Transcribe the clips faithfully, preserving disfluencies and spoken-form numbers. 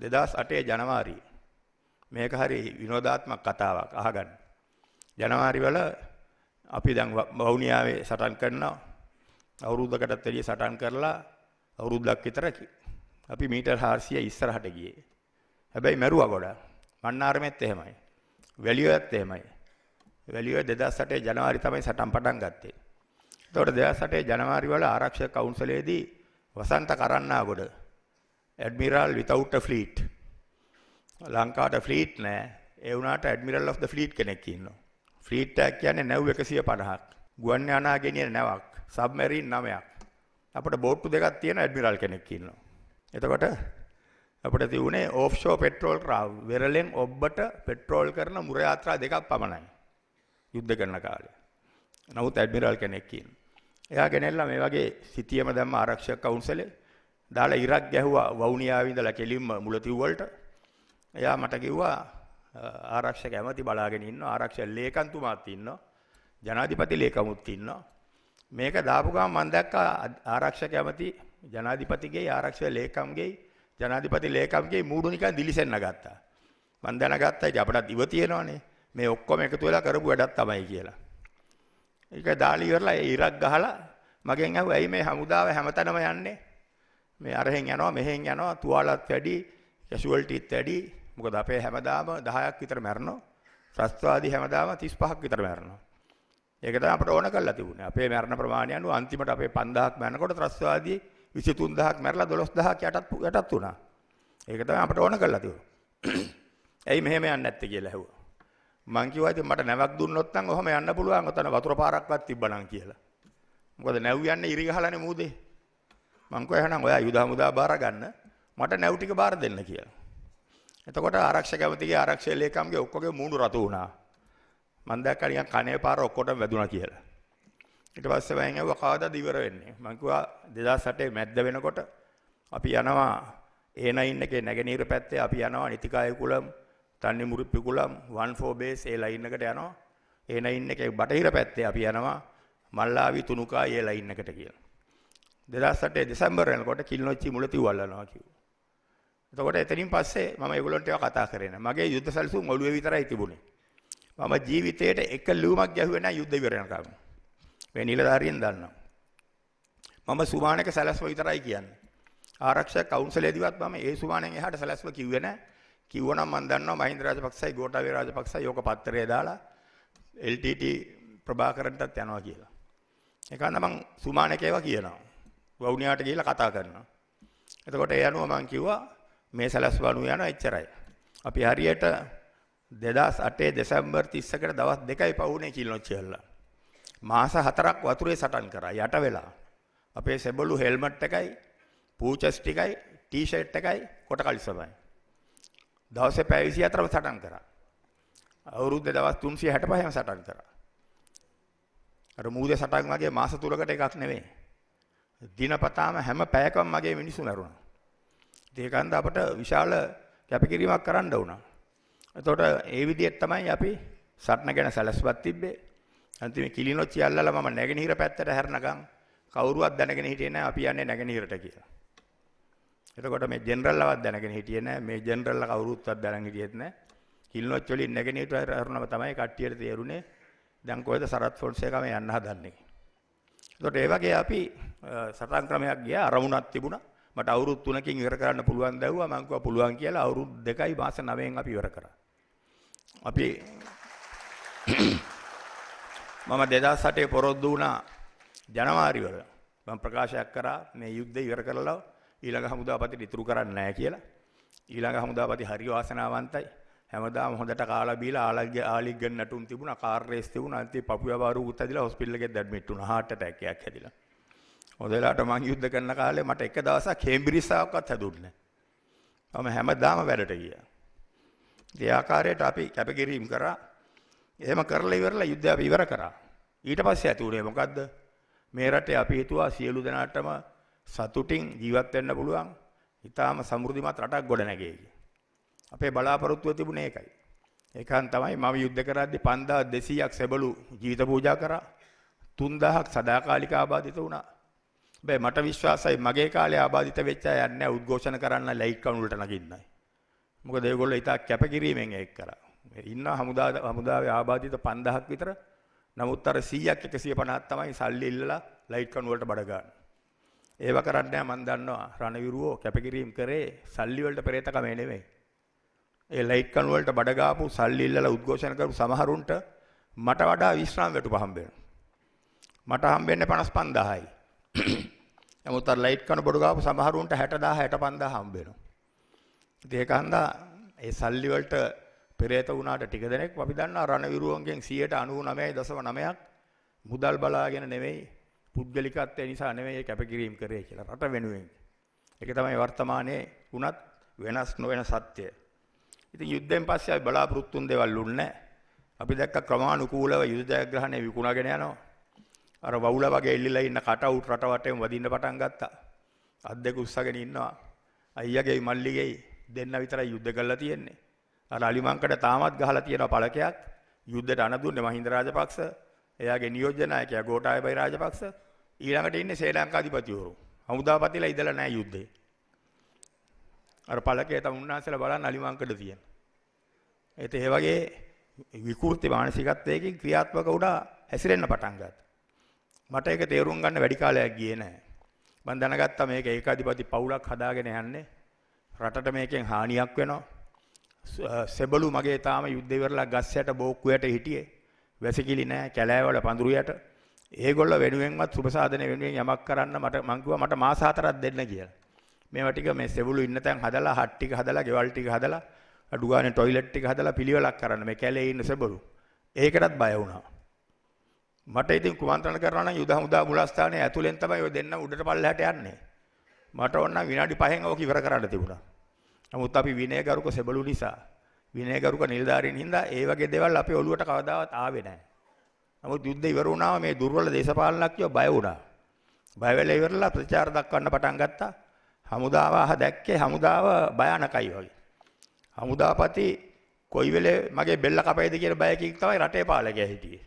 දෙදහස් අටේ ජනවාරි මේක හරි විනෝදාත්මක කතාවක් අහගන්න. ජනවාරි වල අපි දැන් වවුනියාවේ සටන් කරනවා. අවුරුද්දකටත් එළිය සටන් කරලා අවුරුද්දක් විතර අපි මීටර් හාරසිය ඉස්සරහට ගියේ. හැබැයි මැරුවා ගොඩක්. මන්නාරමෙත් එහෙමයි. වැලියොයත් එහෙමයි. වැලියොය දෙදහස් අටේ ජනවාරි තමයි සටන් පටන් ගත්තේ. එතකොට දෙදහස් අටේ ජනවාරි වල ආරක්ෂක කවුන්සිලයේදී Wasantha Karannagoda admiral without a fleet ලංකාවට ෆ්ලීට් නෑ. ඒ වුණාට ඇඩ්මිරල් of the fleet කෙනෙක් ඉන්නවා. ෆ්ලීට් එක කියන්නේ නැව් එකසිය පනහක්, ගුවන් යානා ගෙනියන නැවක්, සබ්මරීන් නවයක්. අපිට බෝට්ටු දෙකක් තියෙන ඇඩ්මිරල් කෙනෙක් ඉන්නවා. එතකොට අපිට තිබුණේ offshore petrol craft, වෙරළෙන් ඔබ්බට පෙට්‍රෝල් කරන මුර යාත්‍රා දෙකක් පමණයි යුද්ධ කරන කාලේ. නමුත් ඇඩ්මිරල් කෙනෙක් ඉන්නවා. එයා ගෙනෙල්ලා මේ වගේ සිටියම දැම්ම ආරක්ෂක කවුන්සලේ දාලා ඉරක් ගැහුවා වවුනියාවේ ඉඳලා කෙලින්ම මුලතිව් වලට. එයා මට කිව්වා ආරක්ෂක ඇමති බලාගෙන ඉන්නවා, ආරක්ෂක ලේකම්තුමාත් ඉන්නවා, ජනාධිපති ලේකම්තුත් ඉන්නවා. මේක දාපු ගමන් මම දැක්කා ආරක්ෂක ඇමති ජනාධිපතිගේ ආරක්ෂක ලේකම්ගේ ජනාධිපති ලේකම්ගේ මූඩු නිකන් දිලිසෙන්න ගත්තා. මම දැනගත්තා ඉතින් අපිට දිව තියෙනවනේ මේ ඔක්කොම එකතු වෙලා කරපු වැඩක් තමයි කියලා. ඒක දාලා ඉවරලා ඉරක් ගහලා මගෙන් අහුවා ඇයි මේ හමුදාව හැමතැනම යන්නේ? මේ අරහෙන් යනවා මෙහෙන් යනවා, තුවාලත් වැඩි, කැෂුවල්ටිත් වැඩි. මොකද අපේ හැමදාම දහයක් විතර මැරෙනවා. ත්‍රස්වාදී හැමදාම තිස් පහක් විතර මැරෙනවා. ඒක තමයි අපිට ඕන කරලා තිබුණේ. අපේ මරණ ප්‍රමාණය අනුව අන්තිමට අපේ පන්දාහක් මැරෙනකොට ත්‍රස්වාදී විසි තුන් දහයක් මැරලා දොළොස් දහයක් යටත් යටත් වුණා. ඒක තමයි අපිට ඕන කරලා තිබුණේ. ඇයි මෙහෙම යන්නේ නැත්තේ කියලා ඇහුවා. මං කිව්වා ඉතින් මට නැවක් දුන්නොත් නම් ඔහම යන්න පුළුවන්. ඔතන වතුර පාරක්වත් තිබ්බනම් කියලා. මොකද නැව් යන්නේ ඉරි ගහලානේ මූදේ. මං කිව්වා එහෙනම් ඔයා යුද හමුදා බාර ගන්න, මට නැව් ටික බාර දෙන්න කියලා. එතකොට ආරක්ෂක ඇමතිගේ ආරක්ෂක ලේකම්ගේ ඔක්කොගේ මූණු රතු වුණා. මම දැක්කා නිකන් කනේ පාර ඔක්කොටම වැදුණා කියලා. ඊට පස්සේ මම ඇහුවා කවදාද ඉවර වෙන්නේ? මම කිව්වා දෙදහස් අටේ මැද්ද වෙනකොට අපි යනවා ඒ නයින් එකේ නැගෙනහිර පැත්තේ අපි යනවා නිතිකාය කුලම්, තන්නිමුරුප්පි කුලම්, එකානවය බේස් ඒ ලයින් එකට යනවා. ඒ නයින් එකේ බටහිර පැත්තේ අපි යනවා මල්ලාවි තුනුකා ඒ ලයින් එකට කියලා. දෙදහස් අටේ දෙසැම්බර් වෙනකොට කිල්නොච්චි මුලතිව් වල්ලනවා කිව්වා. එතකොට එතනින් පස්සේ මම ඒගොල්ලන්ට ඒවා කතා කරේ නැහැ. මගේ යුද්ධ සැලසුම් ඔළුවේ විතරයි තිබුණේ. මම ජීවිතේට එක ලියුමක් ගැහුවේ නැහැ යුද්ධ ඉවර වෙනකම්. මේ නිලධාරියෙන් දන්නවා. මම සුමානක සැලැස්ම විතරයි කියන්නේ. ආරක්ෂක කවුන්සිලේදීවත් මම ඒ සුමානෙන් එහාට සැලැස්ම කිව්වේ නැහැ. කිව්වනම් මම දන්නවා මහින්ද රාජපක්ෂයි ගෝඨාභය රාජපක්ෂයි යෝක පත්‍රය දාලා එල් ටී ටී ප්‍රභාකරන්ටත් යනවා කියලා. ඒකනම් මම සුමානක ඒවා කියනවා. වවුනියාට ගිහිල්ලා කතා කරනවා. එතකොට ඒ අනුව මම කිව්වා මේ සැලැස්වණු යනවා එච්චරයි. අපි හරියට දෙදහස් අටේ දෙසැම්බර් තිස් එකකට දවස් දෙකයි පවුනේ කිල්නොච්චියල්ලා. මාස හතරක් වතුරේ සටන් කරා යට වෙලා. අපේ සෙබළු හෙල්මට් එකයි, පූචස් ටිකයි, ටී-ෂර්ට් එකයි, කොට කලිසමයි. දවසේ පැය විසි හතරම සටන් කරා. අවුරුද්දේ දවස් තුන්සිය හැටපහම සටන් කරා. අර මූදේ සටන් වගේ මාස තුනකට එකක් නෙමෙයි. දිනපතාම හැම පැයකම මගේ මිනිස්සු නරුණා. ඒකන්ද අපට විශාල කැපකිරීමක් කරන්න වුණා. එතකොට ඒ විදිහට තමයි අපි සටන ගැන සැලැස්මක් තිබ්බේ. අන්තිමේ කිලිනොච්චි අල්ලලා මම නැගෙනහිර පැත්තට හැරනකම් කවුරුවත් දැනගෙන හිටියේ නැහැ අපි යන්නේ නැගෙනහිරට කියලා. එතකොට මේ ජෙනරල්වවත් දැනගෙන හිටියේ නැහැ. මේ ජෙනරල්ලා කවුරුත්වත් දැනගෙන හිටියෙත් නැහැ. කිලිනොච්චි වලින් නැගෙනහිරට හැරුණම තමයි කට්ටියට තේරුනේ දැන් කොහෙද සරත් ෆොන්සේකා මේ යන්න හදන්නේ. එතකොට ඒ වගේ අපි සටන් ක්‍රමයක් ගියා. අරමුණක් තිබුණා. මට අවුරුදු තුනකින් ඉවර කරන්න පුළුවන් දැව්වා. මම කිව්වා පුළුවන් කියලා. අවුරුදු දෙකයි මාස නවයෙන් අපි ඉවර කරා. අපි මම දෙදහස් අටේ පොරොන්දු වුණා ජනවාරි වල. මම ප්‍රකාශයක් කරා මේ යුද්ධය ඉවර කරලා ඊළඟ හමුදාපතිට ඉතුරු කරන්නේ නැහැ කියලා. ඊළඟ හමුදාපති හරි වාසනාවන්තයි. හැමදාම හොඳට කාලා බීලා ආලග්ග ආලිග්ගන් නටුන් තිබුණා, කාර් රේස් තිබුණා. අන්තිමේ පපුව වාරු උත් ඇදලා හොස්පිටල් එකේ ඇඩ්මිට් වුණා. හાર્ට් ඇටැක් එකක් හැදිලා. ඔදලාට මං යුද්ධ කරන කාලේ මට එක දවසක් හේම්බිරිස්සාවක්වත් හැදුන්නේ නැහැ. මම හැමදාම වැඩට ගියා. ඒ ආකාරයට අපි කැපකිරීම කරා. එහෙම කරලා ඉවරලා යුද්ධය අපි ඉවර කරා. ඊට පස්සේ ඇති උනේ මොකද්ද? මේ රටේ අපි හිතුවා සියලු දෙනාටම සතුටින් ජීවත් වෙන්න පුළුවන්, ඊටාම සමෘද්ධිමත් රටක් ගොඩනැගෙයි. අපේ බලාපොරොත්තුව තිබුණේ ඒකයි. ඒකන් තමයි මම යුද්ධ කරද්දී පන්දාස් දෙසීයක් සෙබළු ජීවිත පූජා කරා. තුන් දහයක් සදාකාලික ආබාධිත වුණා. බෑ මට විශ්වාසයි මගේ කාලේ ආබාධිත වෙච්ච අය යන්නේ උද්ඝෝෂණ කරන්න ලයිට් කණුලට නගින්නයි. මොකද ඒගොල්ලෝ ඊට කැපකිරීමෙන් ඒක කරා. ඉන්න හමුදා හමුදාවේ ආබාධිත පන්දහක් විතර. නමුත් අර සීයක් එකසිය පනහක් තමයි සල්ලි ඉල්ලලා ලයිට් කණු වලට බඩ ගන්න. ඒව කරන්නේ නැහැ මම දන්නවා. රණවිරුවෝ කැපකිරීම කරේ සල්ලි වලට පෙරේතකම නෙමෙයි. ඒ ලයිට් කණු වලට බඩ ගාපු සල්ලි ඉල්ලලා උද්ඝෝෂණ කරපු සමහරුන්ට මට වඩා විශ්‍රාම වැටුප හම්බ වෙනවා. මට හම්බ වෙන්නේ පනස් පන්දාහයි. නමුත් අර ලයිට් කණු බඩ ගාපු සමහරුන්ට හැට දාහ හැට පන්දාහ හම්බ වෙනවා. ඒක හන්දා ඒ සල්ලි වලට පෙරේත වුණාට ටික දෙනෙක් අපි දන්නා රණවිරුවන්ගෙන් සියයට අනූනවය දශම නවයක් මුදල් බලාගෙන නෙවෙයි පුද්ගලිකත්වය නිසා නෙවෙයි ඒ කැපකිරීම කරේ කියලා රට වෙනුවෙන්. ඒක තමයි වර්තමානයේ වුණත් වෙනස් නොවන සත්‍යය. ඉතින් යුද්ධයෙන් පස්සේ අපි බලාපොරොත්තු වුණු දේවල් වුණේ නැහැ. අපි දැක්ක ක්‍රමානුකූලව යුද ජයග්‍රහණය විකුණාගෙන යනවා. අර වවුල වගේ එල්ලිලා ඉන්න කටවුට් රට වටේම වදින්න පටන් ගත්තා. අත් දෙක උස්සගෙන ඉන්නවා. අයියාගේ මල්ලිගේ දෙන්න විතරයි යුද්ධ කරලා තියෙන්නේ. අර අලිමංකඩ තාමත් ගහලා තියෙන පළකයක් යුද්ධයට අණ දුන්නේ මහින්ද රාජපක්ෂ, එයාගේ නියෝජ්‍ය නායකයා ගෝඨාභය රාජපක්ෂ, ඊළඟට ඉන්නේ ශ්‍රී ලංකාධිපතිවරු. හමුදාපතිලා ඉඳලා නැහැ යුද්ධේ. අර පළකේ තම උන්වහන්සේලා බලන්න අලිමංකඩ තියෙන. ඒත් ඒ වගේ විකෘති මානසිකත්වයකින් ක්‍රියාත්මක වුණා හැසිරෙන්න පටන් ගත්තා. මට ඒක තේරුම් ගන්න වැඩි කාලයක් ගියේ නැහැ. මම දැනගත්තා මේක ඒකාධිපති පවුලක් හදාගෙන යන්නේ. රටට මේකෙන් හානියක් වෙනවා. සෙබළු මගේ තාම යුද්ධය ඉවරලා ගස් යට බෝක්කු යට හිටියේ. වැසිකිලි නැහැ, කැලෑවල පඳුරු යට. ඒගොල්ල වෙනුවෙන්වත් සුබ සාධන වෙනුවෙන් යමක් කරන්න මට මං කිව්වා මට මාස හතරක් දෙන්න කියලා. මේවා ටික මේ සෙබළු ඉන්න තැන් හදලා, හට් ටික හදලා, ගෙවල් ටික හදලා, අඩු ගානේ টয়ලට් ටික හදලා පිළිවෙලක් කරන්න මේ කැලේ ඉන්න සෙබළු. ඒකටත් බය වුණා. මට ඉතින් කුමන්ත්‍රණ කරනවා නම් යුද හමුදා මුලස්ථානයේ ඇතුලෙන් තමයි ඔය දෙන්න උඩට පල්ලෙහාට යන්නේ. මට ඕන නම් විනාඩි පහෙන් ඕක ඉවර කරන්න තිබුණා. නමුත් අපි විනයගරුක සෙබළු නිසා, විනයගරුක නිලධාරීන් හින්දා ඒ වගේ දේවල් අපේ ඔළුවට කවදාවත් ආවේ නැහැ. නමුත් යුද්ධය ඉවර වුණාම මේ දුර්වල දේශපාලනඥයෝ බය වුණා. බය වෙලා ඉවරලා ප්‍රචාර දක්වන්න පටන් ගත්තා. හමුදාව අහ දැක්කේ හමුදාව භයානකයි වගේ. හමුදාපති කොයි වෙලේ මගේ බෙල්ල කපයිද කියන බයකින් තමයි රටේ පාලකයා හිටියේ.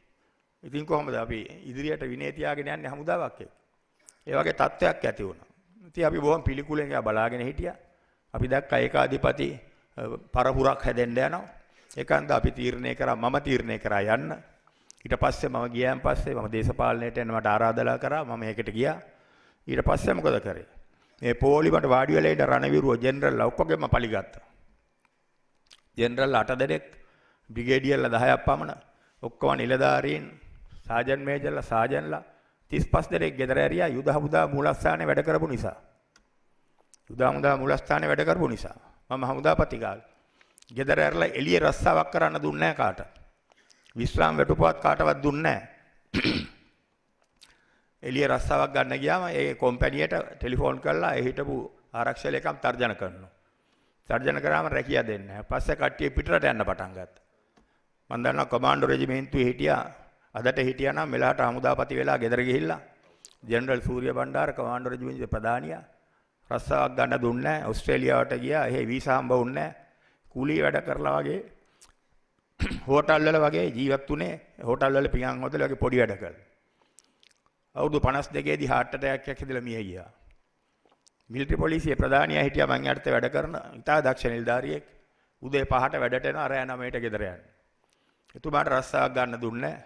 ඉතින් කොහොමද අපි ඉදිරියට විනය තියාගෙන යන්නේ හමුදාවක් එක්ක? ඒ වගේ තත්ත්වයක් ඇති වුණා. ඉතින් අපි බොහොම පිළිකුලෙන් යා බලාගෙන හිටියා. අපි දැක්කා ඒකාධිපති පරපුරක් හැදෙන්න යනවා. ඒකන්ද අපි තීරණය කරා මම තීරණය කරා යන්න. ඊට පස්සේ මම ගියාන් පස්සේ මම දේශපාලනයට යන්න මට ආරාධනා කරා. මම ඒකට ගියා. ඊට පස්සේ මොකද කරේ? මේ පොලිමට වාඩි වෙලා ඉඳ රණවිරුව ජෙනරල් ලොක්කගෙම පලිගත්තා. ජෙනරල් අට දෙනෙක්, බ්‍රිගේඩියර්ලා දහයක් පමණ, ඔක්කොම නිලධාරීන්, සාජන් මේජර්ලා, සාජන්ලා තිස් පස් දෙනෙක් ගෙදර ඇරියා යුද හමුදා මූලස්ථානයේ වැඩ කරපු නිසා. යුද හමුදා මූලස්ථානයේ වැඩ කරපු නිසා මම හමුදාපති කාලේ ගෙදර ඇරලා එළිය රස්සාවක් කරන්න දුන්නේ නැහැ කාට. විශ්‍රාම වැටුපවත් කාටවත් දුන්නේ නැහැ. එළිය රස්සාවක් ගන්න ගියාම ඒ කම්පැනියට ටෙලිෆෝන් කරලා ඒ හිටපු ආරක්ෂක ලේකම් තර්ජන කරනවා. තර්ජන කරාම රැකියා දෙන්නේ නැහැ. පස්සේ කට්ටිය පිටරට යන්න පටන් ගත්තා. මම දන්නවා කමාන්ඩෝ රෙජිමේන්තුවේ හිටියා අදට හිටියා නම් මෙලහට හමුදාපති වෙලා ගෙදර ගිහිල්ලා ජෙනරල් සූර්ය බණ්ඩාර කමාන්ඩර් රජුගේ ප්‍රධානියා රස්සාවක් ගන්න දුන්නේ නැහැ. ඕස්ට්‍රේලියාවට ගියා. එහේ වීසා හම්බ වුණේ නැහැ. කුලී වැඩ කරලා වගේ හෝටල් වල වගේ ජීවත් වුණේ. හෝටල් වල පියන් හොදලා වගේ පොඩි වැඩ කළා. අවුරුදු පනස් දෙකේ දී heart attack එකක් හැදලා මිය ගියා. මිලිටරි පොලිසියේ ප්‍රධානියා හිටියා මං යටතේ වැඩ කරන ඉතා දක්ෂ නිලධාරියෙක්. උදේ පහට වැඩට එනවා, රෑ නවයට ගෙදර යනවා. එතුමාට රස්සාවක් ගන්න දුන්නේ නැහැ.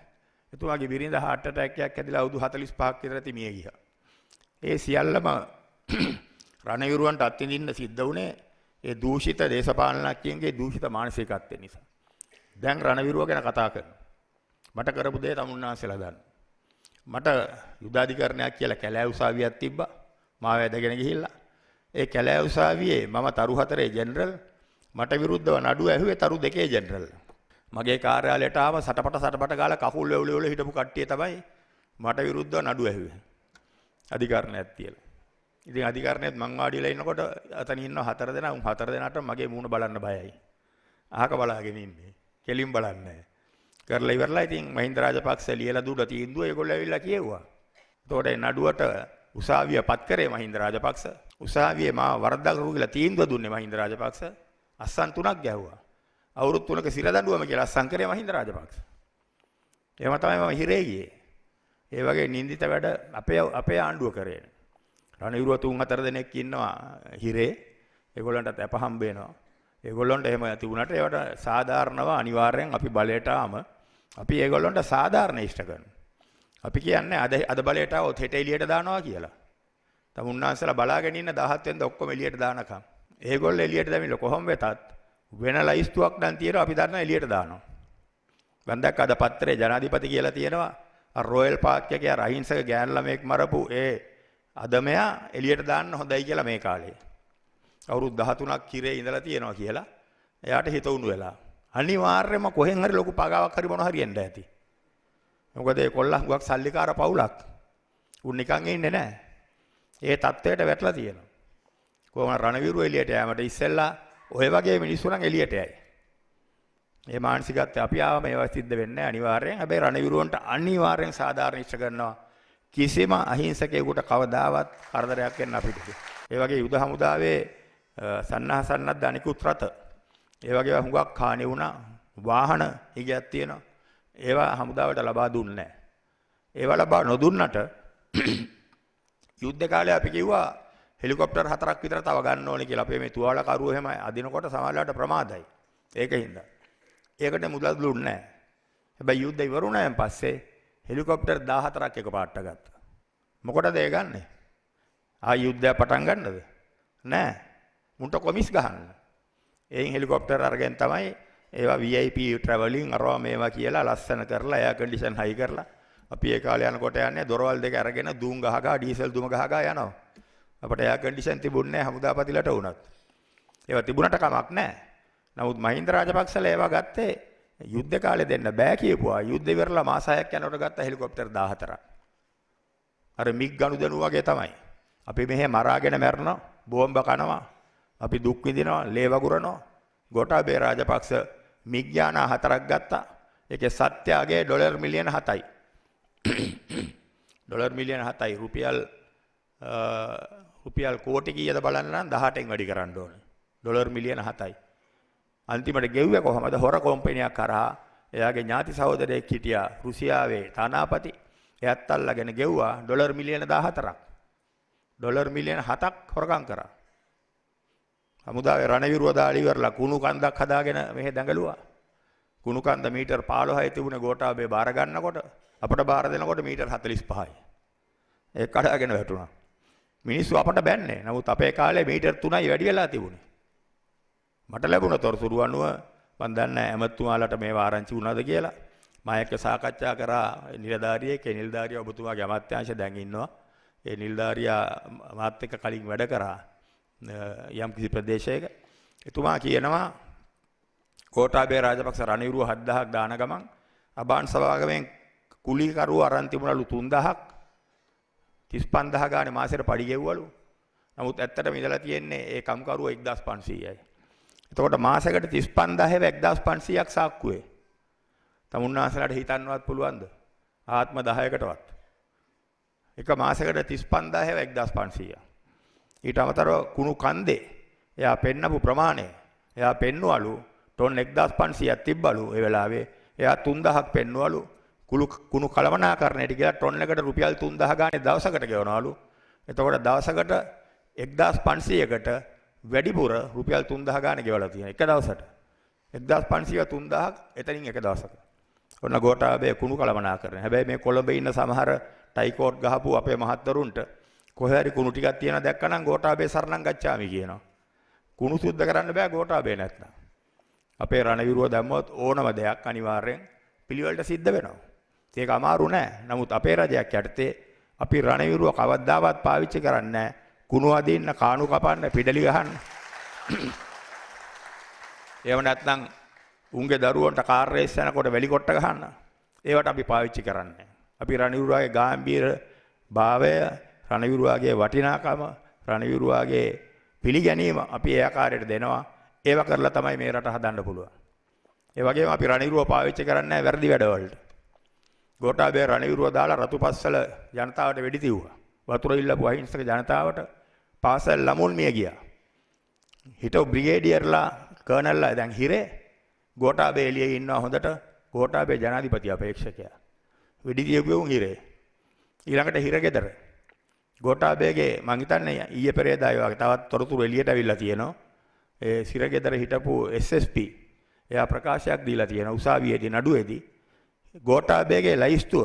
එතුමාගේ බිරිඳ heart attack එකක් ඇදලා අවුරුදු හතලිස් පහක් විතර ඇති මිය ගියා. ඒ සියල්ලම රණවිරුවන්ට අත්විඳින්න සිද්ධ වුණේ ඒ දූෂිත දේශපාලනඥයන්ගේ දූෂිත මානසිකත්වය නිසා. දැන් රණවිරුව ගැන කතා කරනවා. මට කරපු දේ තමුන්නාන්සලා දාන්න. මට යුදාධිකරණයක් කියලා කැලෑ උසාවියක් තිබ්බා. මාව ඇදගෙන ගිහිල්ලා. ඒ කැලෑ උසාවියේ මම තරු හතරේ ජෙනරල්, මට විරුද්ධව නඩුව ඇහුවේ තරු දෙකේ ජෙනරල්. මගේ කාර්යාලයට ආව සටපට සටපට ගාලා කකුල් වැවුල වල හිටපු කට්ටිය තමයි මට විරුද්ධව නඩු ඇහුවේ. අධිකරණයක් තියලා. ඉතින් අධිකරණයත් මං වාඩිලා ඉන්නකොට අතන ඉන්න හතර දෙනා, උන් හතර දෙනාටම මගේ මූණ බලන්න බයයි. අහක බලාගෙන ඉන්නේ. කෙලින් බලන්නේ නැහැ. කරලා ඉවරලා ඉතින් මහින්ද රාජපක්ෂ ලියලා දුන්න තීන්දුව ඒගොල්ලෝ ඇවිල්ලා කියෙව්වා. එතකොට ඒ නඩුවට උසාවිය පත් කරේ මහින්ද රාජපක්ෂ. උසාවියේ මා වරද්දා කරු කියලා තීන්දුව දුන්නේ මහින්ද රාජපක්ෂ. අස්සන් තුනක් ගැහුවා. අවුරුදු තුනක සිර දඬුවම කියලා සංකරේ මහින්ද රාජපක්ෂ. එහෙම තමයි මම හිරේ ගියේ. ඒ වගේ නිඳිත වැඩ අපේ අපේ ආණ්ඩුව කරේ. රණවිරුව තුන් හතර දෙනෙක් ඉන්නවා හිරේ. ඒගොල්ලන්ටත් අපහම්බ වෙනවා. ඒගොල්ලන්ට එහෙම ඇති වුණාට ඒවට සාධාරණව අනිවාර්යෙන් අපි බලයටාම අපි ඒගොල්ලන්ට සාධාරණ ඉෂ්ට කරනවා. අපි කියන්නේ අද අද බලයට આવොත් හෙට එළියට දානවා කියලා. තම උන්වහන්සේලා බලාගෙන ඉන්න දහහත් වෙනද ඔක්කොම එළියට දානකම්. ඒගොල්ලෝ එළියට දැමිල කොහොම වෙතත් වෙන ලයිස්තුවක් නම් තියෙනවා අපි දන්නා එළියට දානවා. මම දැක්ක අද පත්‍රයේ ජනාධිපති කියලා තියෙනවා අර රොයල් පාක් එකේ අර අහිංසක ගෑන් ළමෙක් මරපු ඒ අදමයා එළියට දාන්න හොඳයි කියලා මේ කාලේ. අවුරුදු දහතුනක් කිරේ ඉඳලා තියෙනවා කියලා එයාට හිත උණු වෙලා අනිවාර්යයෙන්ම කොහෙන් හරි ලොකු පගාවක් හරි මොනවා හරි එන්න ඇති. මොකද ඒ කොල්ලා හුඟක් සල්ලිකාර පවුලක්. උන් නිකන් ඉන්නේ නැහැ. ඒ තත්වයට වැටලා තියෙනවා. කොහොම රණවිරු එළියට යෑමට ඉස්සෙල්ලා ඔය වගේ මිනිස්සු නම් එළියට යයි. මේ මානසිකත්වය අපි ආවම ඒවා සිද්ධ වෙන්නේ නැහැ අනිවාර්යෙන්. හැබැයි රණවිරුවන්ට අනිවාර්යෙන් සාධාරණ ඉෂ්ට කරනවා. කිසිම අහිංසකයෙකුට කවදාවත් කරදරයක් වෙන්න අපිට. ඒ වගේ යුද හමුදාවේ සන්නාහ සන්නත් අනිකුත් රට ඒ වගේ ඒවා හුඟක් හානි වුණා. වාහන ඉගයක් තියෙනවා. ඒවා හමුදාවට ලබා දුන්නේ නැහැ. ඒවා ලබා නොදුන්නට යුද්ධ කාලේ අපි කිව්වා හෙලිකොප්ටර් හතරක් විතර තව ගන්න ඕනේ කියලා. අපේ මේ තුවාල කරුව එහෙම අදිනකොට සමාජයට ප්‍රමාදයි. ඒකින්ද ඒකට මුදල් දුන්නේ නැහැ. හැබැයි යුද්ධ ඉවර වුණාන් පස්සේ හෙලිකොප්ටර් දහහතරක් එකපාරට ගත්තා. මොකටද ඒ ගන්නෙ? ආ යුද්ධය පටන් ගන්නද? නෑ. මුන්ට කොමිස් ගහන්න. එයින් හෙලිකොප්ටර් අරගෙන තමයි ඒවා V I P traveling අරවා මේවා කියලා ලස්සන කරලා air condition high කරලා අපි ඒ කාලේ යනකොට යන්නේ දොරවල් දෙක අරගෙන දුම් ගහ ගහ ඩීසල් දුම ගහ ගහ යනවා. අපිට air condition තිබුණේ නැහැ හමුදාපතිලට වුණත්. ඒවා තිබුණට කමක් නැහැ. නමුත් මහින්ද රාජපක්ෂලා ඒවා ගත්තේ යුද්ධ කාලේ දෙන්න බෑ කියපුවා. යුද්ධ ඉවරලා මාස හයක් යනකොට ගත්ත හෙලිකොප්ටර් දහහතරක්. අර මිග් ගනුදෙනු වගේ තමයි. අපි මෙහෙ මරාගෙන මැරනවා, බෝම්බ කනවා, අපි දුක් විඳිනවා, ලේ වගුරනවා. ගෝඨාභය රාජපක්ෂ මිග් යාන හතරක් ගත්තා. ඒකේ සත්‍යාගේ ඩොලර් මිලියන හතයි. ඩොලර් මිලියන හතයි රුපියල් රුපියල් කෝටි කීයද බලන්න නම් දහටෙන් වැඩි කරන්න ඕනේ. ඩොලර් මිලියන හතයි. අන්තිමට ගෙව්වේ කොහමද? හොර කම්පැනියක් කරා. එයාගේ ඥාති සහෝදරයෙක් හිටියා රුසියාවේ තානාපති. එයාත් අල්ලගෙන ගෙව්වා ඩොලර් මිලියන දහහතරක්. ඩොලර් මිලියන හතක් හොරකම් කරා. හමුදාවේ රණවිරුව දාලා ඉවරලා කුණු කන්දක් හදාගෙන මෙහෙ දඟලුවා. කුණු කන්ද මීටර් පහළොවයි තිබුණේ ගෝඨාභය බාර ගන්නකොට අපට බාර දෙනකොට මීටර් හතළිස් පහයි. ඒක කඩාගෙන වැටුණා. මිනිස්සු අපට බැන්නේ. නමුත් අපේ කාලේ මීටර් තුනයි වැඩි වෙලා තිබුණේ. මට ලැබුණ තොරතුරු අනුව මම දන්නේ ඇමතුමාලට මේව ආරංචි වුණාද කියලා. මම එක්ක සාකච්ඡා කරා නිලධාරියෙක්. ඒ නිලධාරියා ඔබතුමාගේ අමාත්‍යාංශ දැන් ඉන්නවා. ඒ නිලධාරියා මාත් එක්ක කලින් වැඩ කරා යම් කිසි ප්‍රදේශයක. එතුමා කියනවා ගෝඨාභය රාජපක්ෂ රණවිරුව හත් දහසක් දාන ගමන් අබාන් සභාවයෙන් කුලී කරුව අරන් තිබුණලු තුන් දහසක් තිස් පන්දාහක් ගානේ මාසෙට පඩි ගෙව්වලු. නමුත් ඇත්තටම ඉඳලා තියෙන්නේ ඒ කම්කරුව එක්දාස් පන්සීයයි. එතකොට මාසයකට තිස් පන්දාහේ එක්දාස් පන්සීයක් සාක්කුවේ. තමුන්නාසලට හිතන්නවත් පුළුවන්ද? ආත්ම දහයකටවත්. එක මාසයකට තිස් පන්දාහේ එක්දාස් පන්සීය. ඊට අමතරව කුණු කන්දේ එයා පෙන්නපු ප්‍රමාණය. එයා පෙන්වලු ටොන් එක්දාස් පන්සීයක් තිබ්බලු ඒ වෙලාවේ. එයා තුන් දහසක් පෙන්වලු කුණු කුණු කළමනාකරණයට ගියා ටොන් එකට රුපියල් තුන් දහස් ගානේ දවසකට ගෙවනවලු. එතකොට දවසකට එක්දාස් පන්සීයකට වැඩිපුර රුපියල් තුන් දහස් ගානේ ගෙවලා තියෙනවා එක දවසට. එක්දාස් පන්සීය තුන් දහස් එතනින් එක දවසක. ඔන්න ගෝඨාභය කුණු කළමනාකරණය. හැබැයි මේ කොළඹ ඉන්න සමහර ටයිකෝඩ් ගහපු අපේ මහත්වරුන්ට කොහේ හරි කුණු ටිකක් තියෙන දැක්කනම් ගෝඨාභය සරණං ගච්ඡාමි කියනවා. කුණු සුද්ධ කරන්න බෑ ගෝඨාභය නැත්නම්. අපේ රණවිරුව දැම්මොත් ඕනම දෙයක් අනිවාර්යෙන් පිළිවෙලට සිද්ධ වෙනවා. ඒක අමාරු නෑ. නමුත් අපේ රජයක් යටතේ අපි රණවිරුව කවදාවත් පාවිච්චි කරන්නේ නෑ. කුණු අදින්න, කාණු කපන්න, පිටලි ගහන්න. එහෙම නැත්නම් උන්ගේ දරුවන්ට කාර් රේස් යනකොට වැලි කොට්ට ගහන්න. ඒවට අපි පාවිච්චි කරන්නේ. අපි රණවිරුවාගේ ගැඹීර භාවය, රණවිරුවාගේ වටිනාකම, රණවිරුවාගේ පිළිගැනීම අපි ඒ ආකාරයට දෙනවා. ඒව කරලා තමයි මේ රට හදන්න පුළුවන්. ඒ වගේම අපි රණවිරුව පාවිච්චි කරන්නේ වැරදි වැඩවලට. ගෝඨාභය රණවිරුව දාලා රතුපස්සල ජනතාවට වෙඩි තියුවා. වතුර ඉල්ලපු අහිංසක ජනතාවට පාසල් ළමුන් මිය ගියා. හිටෝ බ්‍රිගේඩියර්ලා කර්නල්ලා දැන් හිරේ. ගෝඨාභය එළියේ ඉන්නවා හොඳට. ගෝඨාභය ජනාධිපති අපේක්ෂකයා. වෙඩි තියපු හිරේ. ඊළඟට හිර ගෙදර. ගෝඨාභයගේ මං හිතන්නේ ඊයේ පෙරේදා ඒ වගේ තවත් තොරතුරු එළියට අවිල්ලා තියෙනවා. ಸಿರಗೆದರ ಹಿಟಪು ಎಸ್ ಎಸ್ ಪಿ ಯಾ ಪ್ರಕಾಶ ಆಗ್ದಿಲ್ಲತಿಯನ ಉಸಾವಿಯದಿ ನಡುವೆದಿ ಗೋಟಾಬೇಗೆ ಲೈಸ್ತು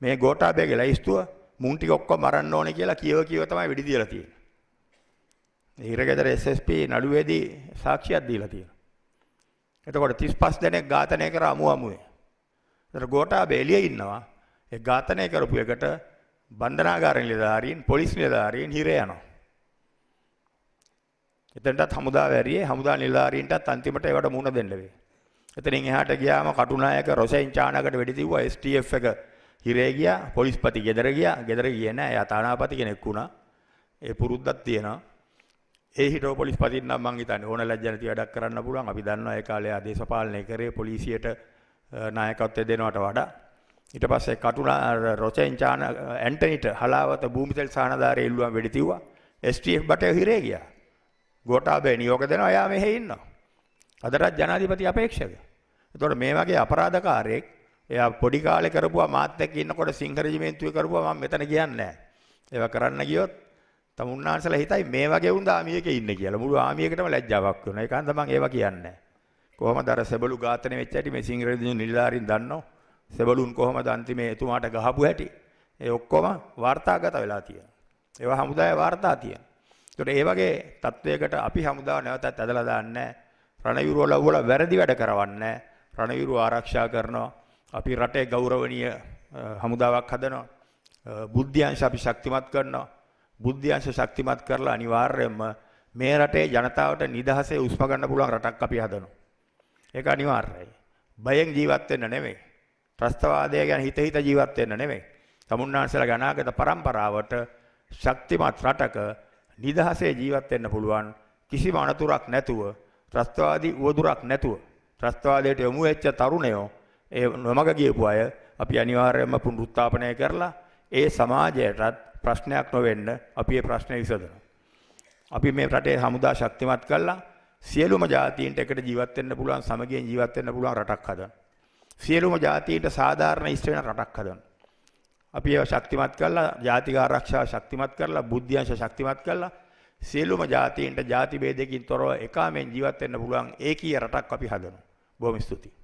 ಮೇ ಗೋಟಾಬೇಗೆ ಲೈಸ್ತು ಮುಂಟಿ ಒಕ್ಕ ಮರನ್ನ ಓನೆ කියලා කියව කියව තමයි වෙඩි දීලා තියෙන්නේ. හිරගෙදර S S P නඩුවේදී සාක්ෂියක් දීලා තියෙනවා. එතකොට තිස් පස් දෙනෙක් ඝාතනය කර අමු අමුවේ. ඒතර ගෝඨාභය එළියේ ඉන්නවා. ඒ ඝාතනය කරපු එකට බන්ධනාගාර නිලධාරීන් පොලිස් නිලධාරීන් හිර යනවා. එතනටත් හමුදා වැරියේ හමුදා නිලධාරීන්ටත් අන්තිමට ඒවට මුණ දෙන්න වෙයි. එතනින් එහාට ගියාම කටුනායක රොෂයින් චානකට වෙඩි දීුවා S T F එක හිරේ ගියා පොලිස්පති ගෙදර ගියා ගෙදර ගියේ නැහැ එයා තානාපති කෙනෙක් වුණා ඒ පුරුද්දක් තියෙනවා ඒ හිටෝ පොලිස්පති නම් මං හිතන්නේ ඕන ලැජ්ජ නැති වැඩක් කරන්න පුළුවන් අපි දන්නවා ඒ කාලේ ආදේශපාලනය කරේ පොලිසියට නායකත්වය දෙනවට වඩා ඊට පස්සේ කටුනා රොචෙන් චාන ඇන්ටනිට හලාවත භූමිතෙල් සහනදාරයේ ඉල්ලුවම් වෙඩි තියුවා S T F බටේ හිරේ ගියා ගෝඨාභය නියෝග දෙනවා එයා මෙහෙ ඉන්නවා අදටත් ජනාධිපති අපේක්ෂක එතකොට මේ වගේ අපරාධකාරයෙක් එයා පොඩි කාලේ කරපුවා මාත් එක්ක ඉන්නකොට සිංහ රෙජිමෙන්තුවේ කරපුවා මම මෙතන කියන්නේ නැහැ. ඒවා කරන්න ගියොත් තමුන්නාන්සලා හිතයි මේ වගේ උන් ආමියකේ ඉන්නේ කියලා. මුළු ආමියකටම ලැජ්ජාවක් වෙනවා. ඒකන්ද මම ඒවා කියන්නේ නැහැ. කොහොමද අර සෙබළු ඝාතනය වෙච්ච හැටි මේ සිංහ රෙජිමෙන්තුවේ නිලධාරීන් දන්නෝ. සෙබළුන් කොහොමද අන්තිමේ එතුමාට ගහපු හැටි. ඒ ඔක්කොම වාර්තාගත වෙලා තියෙනවා. ඒවා හමුදායේ වාර්තා තියෙනවා. ඒතකොට ඒ වගේ තත්වයකට අපි හමුදාව නැවතත් ඇදලා දාන්නේ නැහැ. රණවිරුවල වල වැරදි වැඩ කරවන්නේ නැහැ. රණවිරුව ආරක්ෂා කරනවා. අපි රටේ ගෞරවනීය හමුදාවක් හදනවා බුද්ධ්‍යංශ අපි ශක්තිමත් කරනවා බුද්ධ්‍යංශ ශක්තිමත් කරලා අනිවාර්යයෙන්ම මේ රටේ ජනතාවට නිදහසේ උස්ප ගන්න පුළුවන් රටක් අපි හදනවා ඒක අනිවාර්යයි බයෙන් ජීවත් වෙන්න නෙමෙයි ත්‍රස්තවාදය ගැන හිත හිත ජීවත් වෙන්න නෙමෙයි සමුන්නාන්සලා අනාගත પરම්පරාවට ශක්තිමත් රටක නිදහසේ ජීවත් වෙන්න පුළුවන් කිසිම අනතුරක් නැතුව ත්‍රස්තවාදී උවදුරක් නැතුව ත්‍රස්තවාදයට යොමු වෙච්ච තරුණයෝ ඒ නොමග ගියපු අය අපි අනිවාර්යයෙන්ම පුනරුත්ථාපනය කරලා ඒ සමාජයටත් ප්‍රශ්නයක් නොවෙන්න අපි මේ ප්‍රශ්නේ විසඳනවා. අපි මේ රටේ හමුදා ශක්තිමත් කරලා සියලුම ජාතීන්ට එකට ජීවත් වෙන්න පුළුවන් සමගියෙන් ජීවත් වෙන්න පුළුවන් රටක් හදන්න. සියලුම ජාතීන්ට සාධාරණ ඉෂ්ට වෙන රටක් හදන්න. අපි ඒව ශක්තිමත් කරලා ජාතික ආරක්ෂාව ශක්තිමත් කරලා බුද්ධ්‍යංශ ශක්තිමත් කරලා සියලුම ජාතීන්ට ಜಾති ભેදයකින් තොරව එකමෙන් ජීවත් වෙන්න පුළුවන් ඒකීය රටක් අපි හදනවා. බොහොම ස්තුතියි.